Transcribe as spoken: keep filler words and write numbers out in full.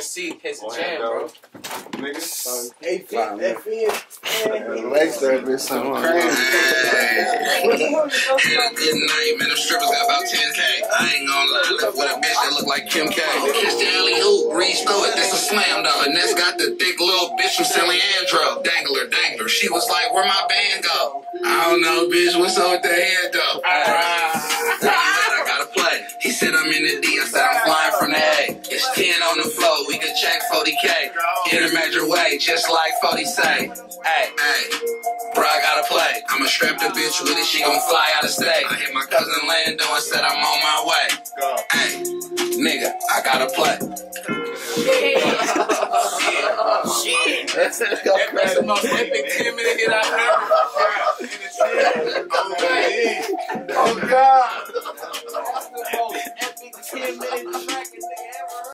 to see case of jam, bro. Niggas. A P. Leg service. Some crazy. This night, man, them strippers got about ten K. I ain't gonna lie. Left with a bitch that look like Kim K. Catch the alley hoop, reach through it. This a slam dunk. And this got the thick little bitch from San Leandro. Dangler, dangler. She was like, where my band go? I don't know, bitch. What's up with the head, though? I gotta play. He said I'm in the D. I said I'm flying from the A. It's ten on the floor. We can check forty K. Get a major way, just like forty say. Hey, hey, bro, I gotta play. I'ma strap the bitch with it. She gon' fly out of state. I hit my cousin Lando and said I'm on my way. Hey, nigga, I gotta play. Shit. Shit. That's the most epic ten minute hit I heard. Oh, God. Oh, God.